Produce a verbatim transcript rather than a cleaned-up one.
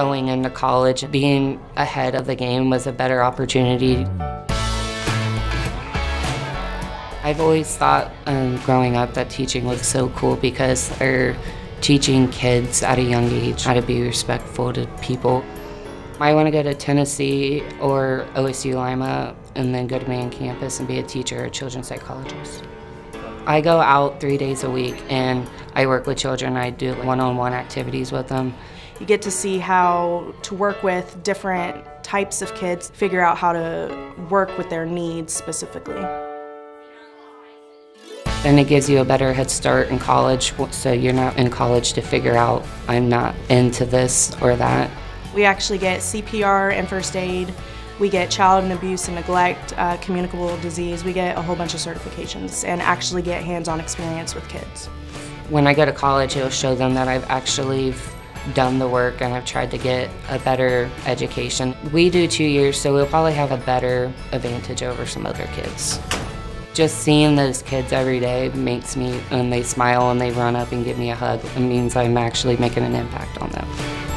going into college, being ahead of the game was a better opportunity. I've always thought um, growing up that teaching was so cool because they're teaching kids at a young age how to be respectful to people. I want to go to Tennessee or O S U Lima and then go to main campus and be a teacher or a children's psychologist. I go out three days a week and I work with children. I do one-on-one activities with them. You get to see how to work with different types of kids, figure out how to work with their needs specifically. Then it gives you a better head start in college, so you're not in college to figure out, I'm not into this or that. We actually get C P R and first aid. We get child and abuse and neglect, uh, communicable disease. We get a whole bunch of certifications and actually get hands-on experience with kids. When I go to college, it'll show them that I've actually done the work and I've tried to get a better education. We do two years, so we'll probably have a better advantage over some other kids. Just seeing those kids every day makes me, and they smile and they run up and give me a hug, it means I'm actually making an impact on them.